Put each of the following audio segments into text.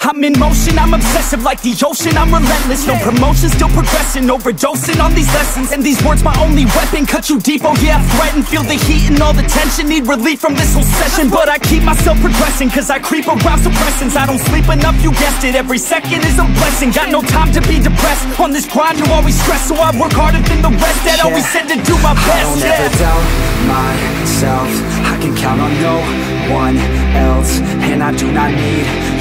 I'm in motion, I'm obsessive like the ocean, I'm relentless. No promotion, still progressing, overdosing on these lessons. And these words my only weapon, cut you deep, oh yeah, I threaten. Feel the heat and all the tension, need relief from this whole session. But I keep myself progressing, cause I creep around suppressants. I don't sleep enough, you guessed it, every second is a blessing. Got no time to be depressed, on this grind you always stress. So I work harder than the rest, that always said to do my best. I don't ever doubt myself, I can count on no one else. And I do not need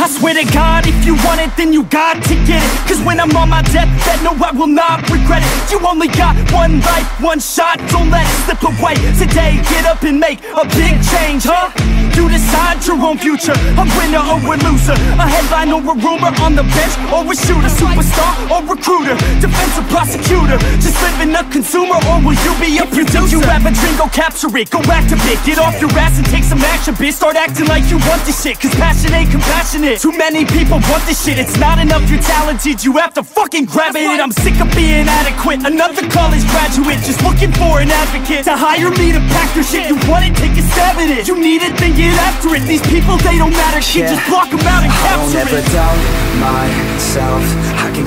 I swear to God, if you want it, then you got to get it. Cause when I'm on my deathbed, no, I will not regret it. You only got one life, one shot, don't let it slip away. Today, get up and make a big change, huh? You decide your own future, a winner or a loser. A headline or a rumor, on the bench or a shooter. Superstar or recruiter, defensive prosecutor. Just living a consumer, or will you be a producer? If you have a dream, go capture it, go activate. Get off your ass and take some action, bitch. Start acting like you want this shit, cause passion ain't compassionate. Too many people want this shit, it's not enough, you're talented, you have to fucking grab it. I'm sick of being adequate, another college graduate, just looking for an advocate to hire me to pack your shit. You want it, take a stab at it. You need it, then get after it. These people, they don't matter shit, just block them out and capture it. I don't ever doubt myself, I can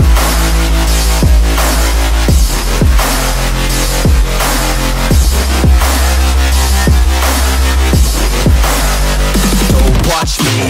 me.